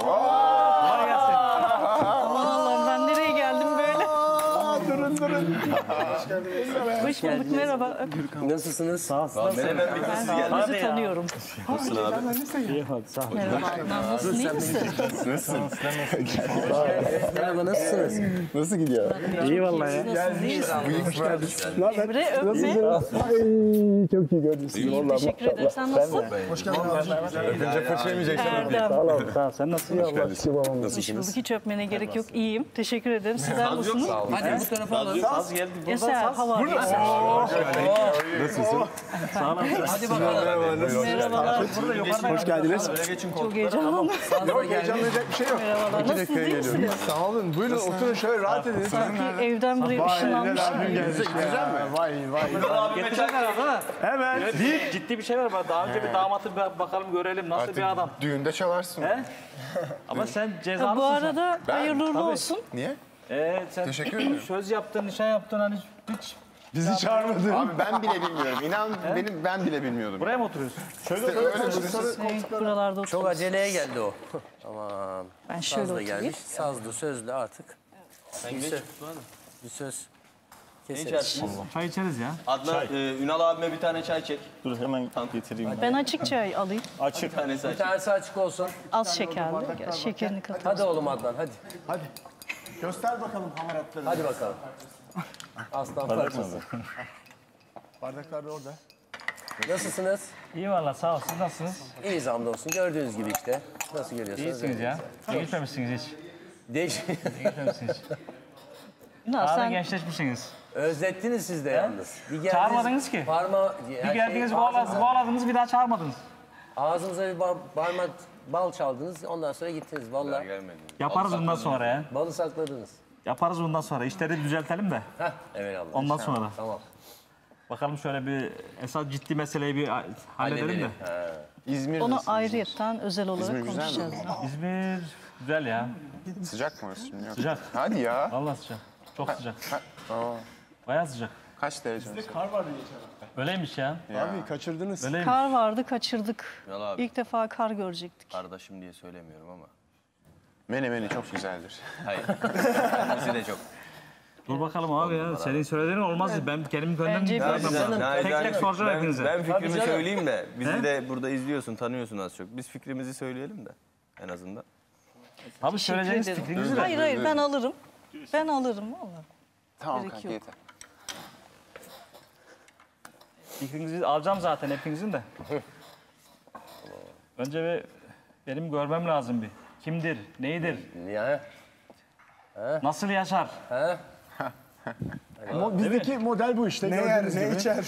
Kolay gelsin. Aman Allah'ım, ben nereye geldim böyle? Durun durun. Hoş geldiniz. Hoş bulduk, merhaba. Nasılsınız? Sağ olun. Ben sizi tanıyorum. Nasılsın abi? Merhaba Adnan, nasılsın? İyi misin? Nasılsın? Merhaba, nasılsınız? Nasıl gidiyor? İyi vallahi ya. Hoş geldiniz. Emre, öpme. Çok iyi gördüm sizi. Teşekkür ederim. Sen nasılsın? Hoş geldin abi. Önce fırça yemeyeceksin. Sağ ol. Sen nasılsın? Hoş bulduk. Hiç öpmene gerek yok. İyiyim. Teşekkür ederim. Sizler nasılsınız? Hadi bu tarafa alalım. Az geldi. Buradan saz. Nasılsın? Sağ olun. Hadi bakalım. Merhabalar. Hoş geldiniz. Çok heyecanlıyım. Yok, heyecanlanacak bir şey yok. Merhabalar. Nasılsınız? Sağ olun. Buyurun oturun, şöyle rahat edin. Sanki evden buraya ışınlanmış. Güzel mi? Vay vay. Evet. Ciddi bir şey var. Daha önce bir damatı bakalım, görelim. Nasıl bir adam? Düğünde çalarsın. Ama sen cezalısın. Bu arada hayırlı olsun. Niye? Sen söz yaptın, nişan yaptın, hani hiç... Bizi çağırmadın. Abi ben bile bilmiyorum. İnan benim, ben bile bilmiyordum. Buraya mı oturuyorsun? Şöyle oturuyorsun. Çok aceleye geldi o. Tamam. Ben şöyle oturayım. Sazlı, sözlü artık. Bir söz. Keseriz. Çay içeriz ya. Adnan, Ünal abime bir tane çay çek. Dur hemen getireyim. Ben açık çay alayım. Açık. Bir tanesi açık olsun. Az şekerli. Şekerini katın. Hadi oğlum Adnan, hadi. Hadi. Göster bakalım hamaratları. Hadi bakalım. Aslan parçası. Bardaklar da orada. Nasılsınız? İyi valla, sağ olun. Siz nasılsınız? İyiyiz hamdolsun. Gördüğünüz gibi işte. Nasıl görüyorsunuz? İyisiniz ya. Değişmemişsiniz hiç. Değişmemişsiniz hiç. Daha gençleşmişsiniz. Özlettiniz siz de yalnız. Çağırmadınız ki. Bir geldiniz, boğaladınız, bir daha çağırmadınız. Ağzımıza bir parmak... Bal çaldınız, ondan sonra gittiniz valla. Yaparız bundan sonra ya. Balı sakladınız. Yaparız bundan sonra, işleri düzeltelim de. Heh, evet Allah. Ondan sonra. Tamam. Bakalım şöyle bir, esas ciddi meseleyi bir halledelim de. İzmir. Onu ayrıyetten özel olarak İzmir konuşacağız. İzmir güzel ya. Sıcak mı orası şimdi? Yok. Sıcak. Hadi ya. Valla sıcak, çok sıcak. Bayağı sıcak. Kaç derece? Bizde kar vardı geçen hafta. Öyleymiş ya. Abi kaçırdınız. Öyleymiş. Kar vardı, kaçırdık. İlk defa kar görecektik. Kardeşim diye söylemiyorum ama. Menemeni çok güzeldir. Hayır. Kendisi de çok. Dur bakalım abi ya. Senin söylediğin olmaz. Evet. Ben kendimi kendim tek tek soracağım hepinize. Ben fikrimi söyleyeyim de. Bizi de burada izliyorsun, tanıyorsun az çok. Biz fikrimizi söyleyelim de en azından. Abi söyleyeceğiniz fikrimizi de. Hayır hayır, ben alırım. Ben alırım valla. Tamam kanka, yeter. İkinizi alacağım zaten, hepinizin de. Önce benim görmem lazım bir. Kimdir, neydir? Niye? Nasıl yaşar? Bizdeki model bu işte. Ne yer, ne içer?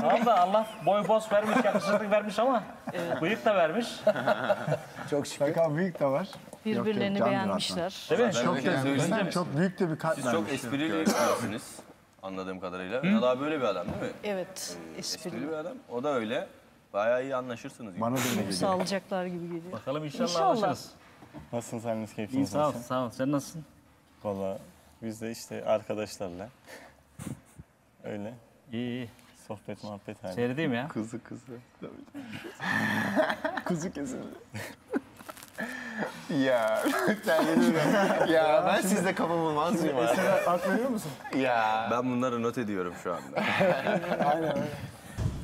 Tamam da Allah boy boz vermiş, yakışıklık vermiş ama bıyık da vermiş. Çok şükür. Bakalım bıyık da var. Birbirlerini beğenmişler. Değil mi? Çok büyük de bir kat vermiş. Siz çok esprili yapıyorsunuz. Anladığım kadarıyla. Ünal abi böyle bir adam değil mi? Evet. Esprili bir adam. O da öyle. Bayağı iyi anlaşırsınız. Bana da öyle geliyor. Sağlayacaklar gibi geliyor. Bakalım inşallah anlaşırız. Nasılsın sen? Keyfiniz nasıl? Sağ ol, sağ ol. Sen nasılsın? Valla biz de işte arkadaşlarla öyle iyi sohbet muhabbet halinde. Seyredeyim ya. Kuzu. Kuzu kesin. Ya ben sizde kafam olmazdım ya. Aklı veriyor musun? Ya ben bunları not ediyorum şu anda. Aynen.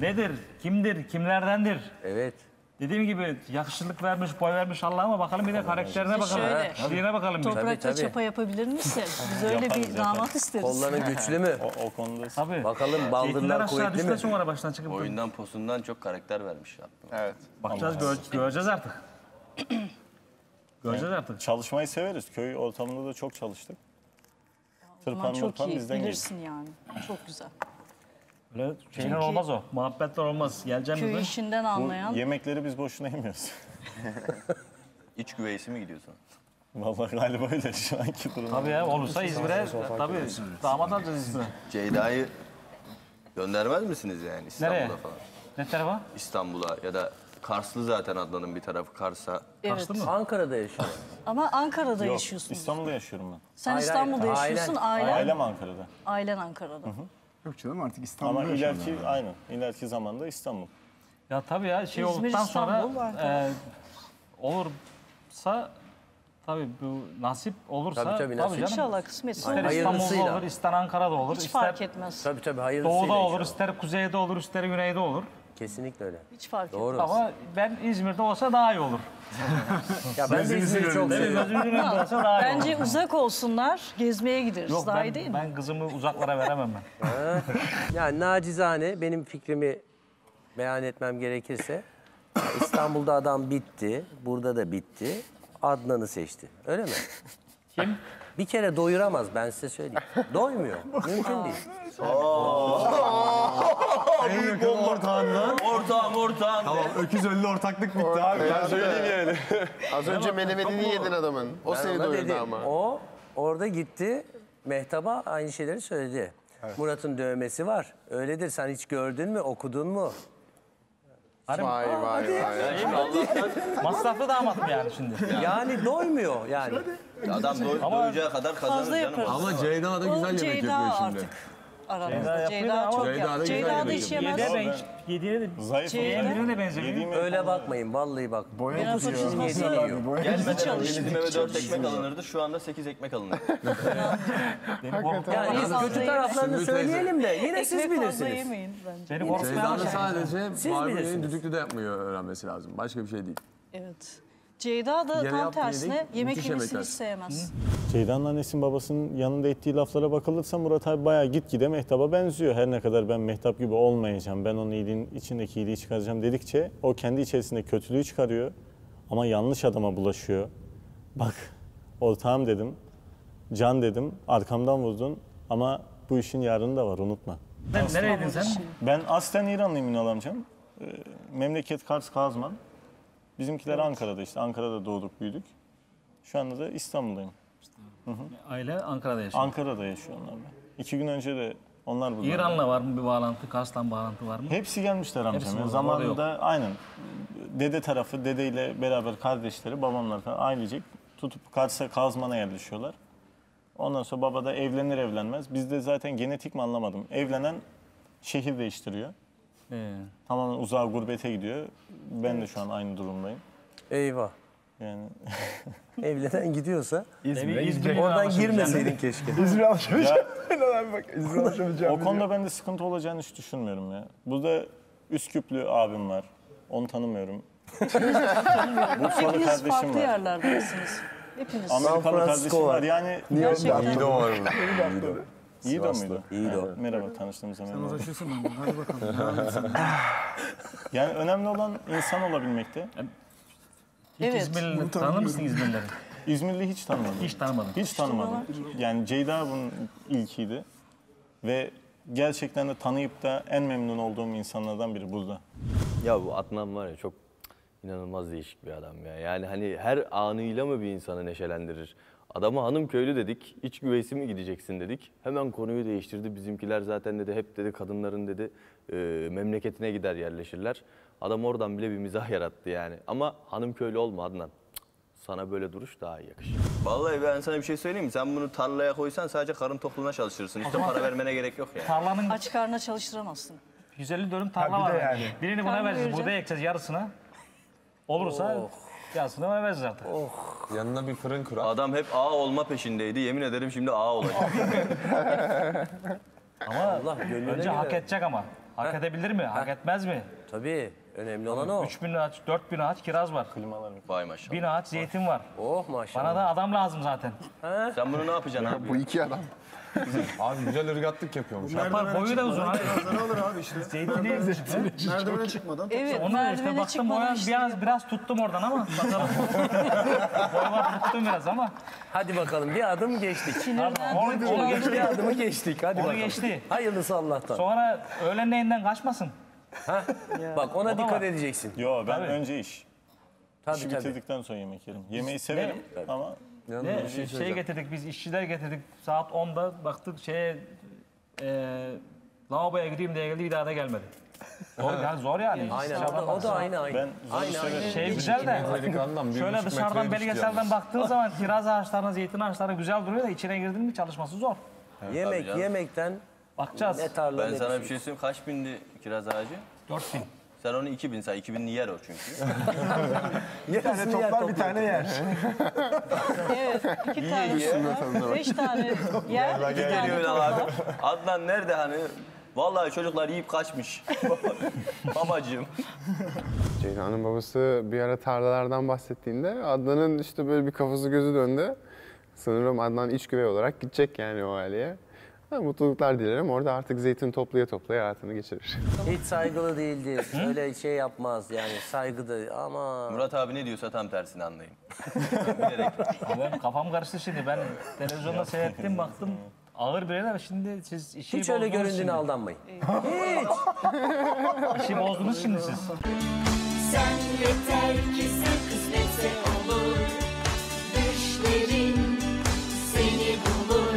Nedir? Kimdir? Kimlerdendir? Evet. Dediğim gibi yakışıklık vermiş, boy vermiş Allah, ama bakalım bir de karakterine bakalım. Şöyle. Bakalım. Toprakta çapa yapabilir misin? Biz öyle bir damat isteriz. Kolların güçlü mü? O konuda. Tabii. Bakalım baldırlar kuvvetli mi? Sonra baştan çıkıp oyundan posundan çok karakter vermiş. Evet. Bakacağız, göreceğiz artık. Yani çalışmayı severiz. Köy ortamında da çok çalıştık. Tırpan bizden gelirsin yani. Çok güzel. Öyle şeyler olmaz o. Muhabbetler olmaz. Geleceğim köy işinden anlayan. Bu yemekleri biz boşuna yemiyoruz. İç güveysi mi gidiyorsun? Vallahi galiba öyle şu anki durum. Tabii ya, olursa İzmir'e tabii damat alacağız İzmir'e. Ceyda'yı göndermez misiniz yani İstanbul'a falan? Ne tarafa? İstanbul'a ya da Karslı zaten Adnan'ın bir tarafı Kars'a. Evet. Mı? Ankara'da yaşıyorum. Ama Ankara'da yaşıyorsun. İstanbul'da yaşıyorum ben. Sen ailen, İstanbul'da yaşıyorsun, ailen. Ailem Ankara'da. Ailen Ankara'da. Hı-hı. Yok canım, artık İstanbul'da yaşıyorum. Ama ileriki, aynen, ileriki zamanda İstanbul. Ya tabii ya şey İzmir, olduktan İstanbul sonra olursa tabii bu nasip olursa tabii canım. İnşallah kısmet. İster İstanbul'da olur, ister Ankara'da olur. Hiç fark etmez. Tabii tabii hayırlısıyla. Doğuda olur, ister kuzeyde olur, ister güneyde olur. Kesinlikle öyle. Hiç fark etmez. Ama ben İzmir'de olsa daha iyi olur. Ya ben de İzmir'i çok seviyorum. Bence uzak olsunlar, gezmeye gideriz. Yok, daha iyi değil mi? Ben kızımı uzaklara veremem ben. Yani nacizane benim fikrimi beyan etmem gerekirse İstanbul'da adam bitti, burada da bitti. Adnan'ı seçti. Öyle mi? Kim? Bir kere doyuramaz, ben size söyleyeyim. Doymuyor. Mümkün değil. Büyük bomba ortağından. Ortağım. Tamam, öküz ölü ortaklık bitti abi. Ben söyleyeyim yani. Az önce menemenini yedin adamın. O seni doyurdu ama. O orada gitti, Mehtap'a aynı şeyleri söyledi. Evet. Murat'ın dövmesi var. Öyledir, sen hiç gördün mü, okudun mu? Vay. Masraflı damatım yani şimdi. Yani doymuyor yani. Adam doyacağı kadar kazanır canım. Ama Ceyda da güzel yemek yapıyor şimdi. Aramızda Ceyda çok yapıyor. Ceyda da hiç yemez. Yediğine de zayıf. Yediğine de benzemiyor. Öyle bakmayın vallahi bak. Boya çizmesi yiyor. Gelmeden önce bizim eve 4 ekmek alınırdı. Şu anda 8 ekmek alınır. Yani kötü taraflarını söyleyelim de yine siz bilirsiniz. Ceyda'nın sadece barbeyenin düdüklü de yapmıyor öğrenmesi lazım. Başka bir şey değil. Evet. Ceyda da tam tersine yemek yemesini hiç sevmez. Ceyda'nın annesinin babasının yanında ettiği laflara bakılırsa Murat abi bayağı gitgide Mehtap'a benziyor. Her ne kadar ben Mehtap gibi olmayacağım, ben onun iyiliğin içindeki iyiliği çıkaracağım dedikçe o kendi içerisinde kötülüğü çıkarıyor ama yanlış adama bulaşıyor. Bak ortağım dedim, can dedim, arkamdan vurdun ama bu işin yarını da var, unutma. Nereydin sen? Ben aslen İranlıyım Ünal amcam. Memleket Kars Kazman. Bizimkiler evet. Ankara'da işte. Ankara'da doğduk, büyüdük. Şu anda da İstanbul'dayım. Hı-hı. Aile Ankara'da yaşıyor. Ankara'da yaşıyor onlar. 2 gün önce de onlar burada. İran'la var mı bir bağlantı, Kars'tan bağlantı var mı? Hepsi gelmişler amcam. Yani zamanında aynen. Dede tarafı, dedeyle beraber kardeşleri, babamlar falan ailecek tutup Kars'a, Kazman'a yerleşiyorlar. Ondan sonra baba da evlenir evlenmez. Bizde zaten genetik mi anlamadım. Evlenen şehir değiştiriyor. Tamamen uzağa gurbete gidiyor. Ben de şu an aynı durumdayım. Eyvah. Yani evlenen gidiyorsa İzmir'e oradan girmeseydin keşke. İzmir'e alışamayacağım. O konuda ben de sıkıntı olacağını hiç düşünmüyorum ya. Burada Üsküplü abim var. Onu tanımıyorum. Bursa'lı kardeşim farklı var. Yerlerdesiniz. Hepiniz. Amerikalı kardeşim var. Yani İdo var burada. İdo muydu? İdo. Merhaba, tanıştığımıza memnun oldum. Sen uzlaşıyorsun benden, hadi bakalım. Yani önemli olan insan olabilmekte. Evet. İzmirli'yi tanır mısın İzmirli'yi? İzmirli'yi hiç tanımadım. Hiç tanımadım. Yani Ceyda bunun ilkiydi. Ve gerçekten de tanıyıp da en memnun olduğum insanlardan biri burada. Ya bu Adnan var ya çok inanılmaz değişik bir adam ya. Yani hani her anıyla mı bir insanı neşelendirir? Adama hanım köylü dedik, iç güveysi mi gideceksin dedik. Hemen konuyu değiştirdi. Bizimkiler zaten dedi hep dedi kadınların dedi memleketine gider yerleşirler. Adam oradan bile bir mizah yarattı yani. Ama hanım köylü olma Adnan. Sana böyle duruş daha iyi yakışır. Vallahi ben sana bir şey söyleyeyim mi? Sen bunu tarlaya koysan sadece karın tokluğuna çalışırsın. Hiç de para vermene gerek yok yani. Tarlanın... Aç karnına çalıştıramazsın. 150 dönüm tarla var. Yani. Birini buna vereceğiz. Burada ekeceğiz yarısına. Olursa... Oh. Yansını vermez zaten. Oh. Yanına bir fırın kurar. Adam hep ağa olma peşindeydi. Yemin ederim şimdi ağa olacak. Ama Allah, önce hak edecek ama. Hak edebilir mi? Hak etmez mi? Tabii. Önemli olan o. 3 bin ağaç, 4 bin ağaç kiraz var. Klimaların. Vay maşallah. 1000 ağaç zeytin var. Oh maşallah. Bana da adam lazım zaten. Ha? Sen bunu ne yapacaksın abi? Bu 2 adam. Abi güzel ırgatlık yapıyormuş. Yapar, boyu da uzun abi. Ne olur abi işte. Zeytin. Merdivene çıkmadan. Evet, onu işte baktım boyan işte. biraz tuttum oradan ama. Boyama tuttum biraz ama. Hadi bakalım bir adım geçtik. Onu geçti. Bir adımı geçtik. Hadi bakalım. Onu geçti. Hayırlısı Allah'tan. Sonra öğlenleyinden kaçmasın. Ha? Bak ona dikkat edeceksin. Yo ben tabii. Önce iş. Tabii, İşi bitirdikten sonra yemek yerim. Yemeği severim ama... Ne? Şey getirdik biz, işçiler getirdik. Saat 10'da baktık şeye... lavaboya gideyim diye geldi, bir daha da gelmedi. Zor yani. Aynen, o da aynı. Ben aynı. Şey güzel de, şöyle dışarıdan belgeselden baktığın zaman kiraz ağaçlarına, zeytin ağaçlarına güzel duruyor da içine girdin mi çalışması zor. Evet, yemekten... Bakacağız. Ben sana bir şey söyleyeyim. Kaç bindi kiraz ağacı? 4000. Sen onu 2000 say, 2000'li yer o çünkü. Bir tane toplar, bir tane yer. Evet, iki tane yer, 5 tane yer, 2 tane toplar. Adnan nerede hani? Vallahi çocuklar yiyip kaçmış. Babacığım. Ceyna'nın babası bir ara tarlalardan bahsettiğinde Adnan'ın işte böyle bir kafası gözü döndü. Sanırım Adnan iç güvey olarak gidecek yani o aileye. Mutluluklar dilerim. Orada artık zeytin toplaya toplaya hayatını geçirir. Hiç saygılı değildi. Öyle şey yapmaz yani. Saygı da ama... Murat abi ne diyorsa tam tersini anlayın. Ben kafam karıştı şimdi. Ben televizyonda seyrettim, baktım. Ağır bireyler şimdi siz işi hiç öyle göründüğüne şimdi aldanmayın. Hiç. İşi bozdunuz şimdi siz. Sen yeter ki sen kısmetse olur. Düşlerin seni bulur.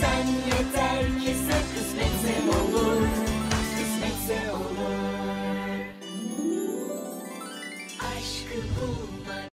Sen yeter ki sen kısmetse olur. Kısmetse olur. Aşkı bulma.